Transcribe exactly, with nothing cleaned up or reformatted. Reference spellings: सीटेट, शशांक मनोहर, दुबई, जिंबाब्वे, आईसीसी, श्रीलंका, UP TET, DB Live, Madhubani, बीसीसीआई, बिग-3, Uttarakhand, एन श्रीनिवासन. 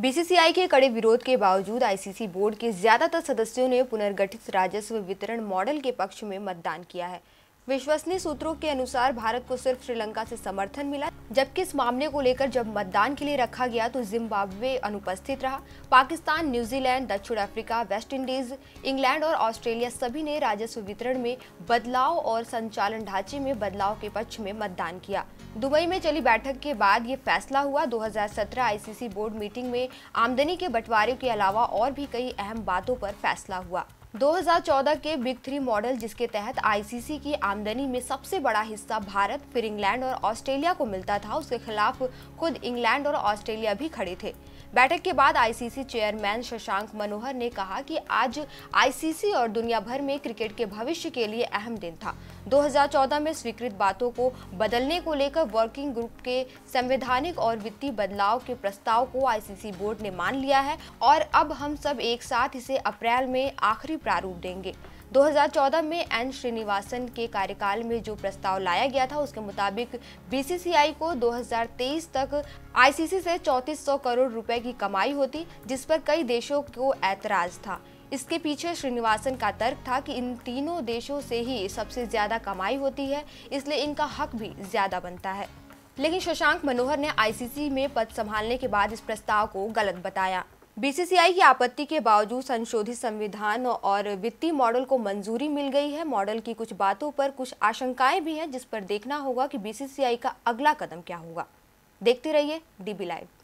बीसीसीआई के कड़े विरोध के बावजूद आईसीसी बोर्ड के ज्यादातर सदस्यों ने पुनर्गठित राजस्व वितरण मॉडल के पक्ष में मतदान किया है। विश्वसनीय सूत्रों के अनुसार भारत को सिर्फ श्रीलंका से समर्थन मिला, जबकि इस मामले को लेकर जब मतदान के लिए रखा गया तो जिम्बाब्वे अनुपस्थित रहा। पाकिस्तान, न्यूजीलैंड, दक्षिण अफ्रीका, वेस्टइंडीज, इंग्लैंड और ऑस्ट्रेलिया सभी ने राजस्व वितरण में बदलाव और संचालन ढांचे में बदलाव के पक्ष में मतदान किया। दुबई में चली बैठक के बाद ये फैसला हुआ। दो हज़ार सत्रह आईसीसी बोर्ड मीटिंग में आमदनी के बंटवारे के अलावा और भी कई अहम बातों पर फैसला हुआ। दो हज़ार चौदह के बिग थ्री मॉडल, जिसके तहत आईसीसी की आमदनी में सबसे बड़ा हिस्सा भारत, फिर इंग्लैंड और ऑस्ट्रेलिया को मिलता था, उसके खिलाफ खुद इंग्लैंड और ऑस्ट्रेलिया भी खड़े थे। बैठक के बाद आईसीसी चेयरमैन शशांक मनोहर ने कहा कि आज आईसीसी और दुनिया भर में क्रिकेट के भविष्य के लिए अहम दिन था। दो हज़ार चौदह में स्वीकृत बातों को बदलने को लेकर वर्किंग ग्रुप के संवैधानिक और वित्तीय बदलाव के प्रस्ताव को आईसीसी बोर्ड ने मान लिया है और अब हम सब एक साथ इसे अप्रैल में आखिरी प्रारूप देंगे। दो हज़ार चौदह में एन श्रीनिवासन के कार्यकाल में जो प्रस्ताव लाया गया था, उसके मुताबिक बीसीसीआई को दो हज़ार तेईस तक आईसीसी से चौंतीस सौ करोड़ रुपए की कमाई होती, जिस पर कई देशों को ऐतराज था। इसके पीछे श्रीनिवासन का तर्क था कि इन तीनों देशों से ही सबसे ज्यादा कमाई होती है, इसलिए इनका हक भी ज्यादा बनता है। लेकिन शशांक मनोहर ने आईसीसी में पद संभालने के बाद इस प्रस्ताव को गलत बताया। बीसीसीआई की आपत्ति के बावजूद संशोधित संविधान और वित्तीय मॉडल को मंजूरी मिल गई है। मॉडल की कुछ बातों पर कुछ आशंकाएं भी हैं, जिस पर देखना होगा कि बीसीसीआई का अगला कदम क्या होगा। देखते रहिए डीबी लाइव।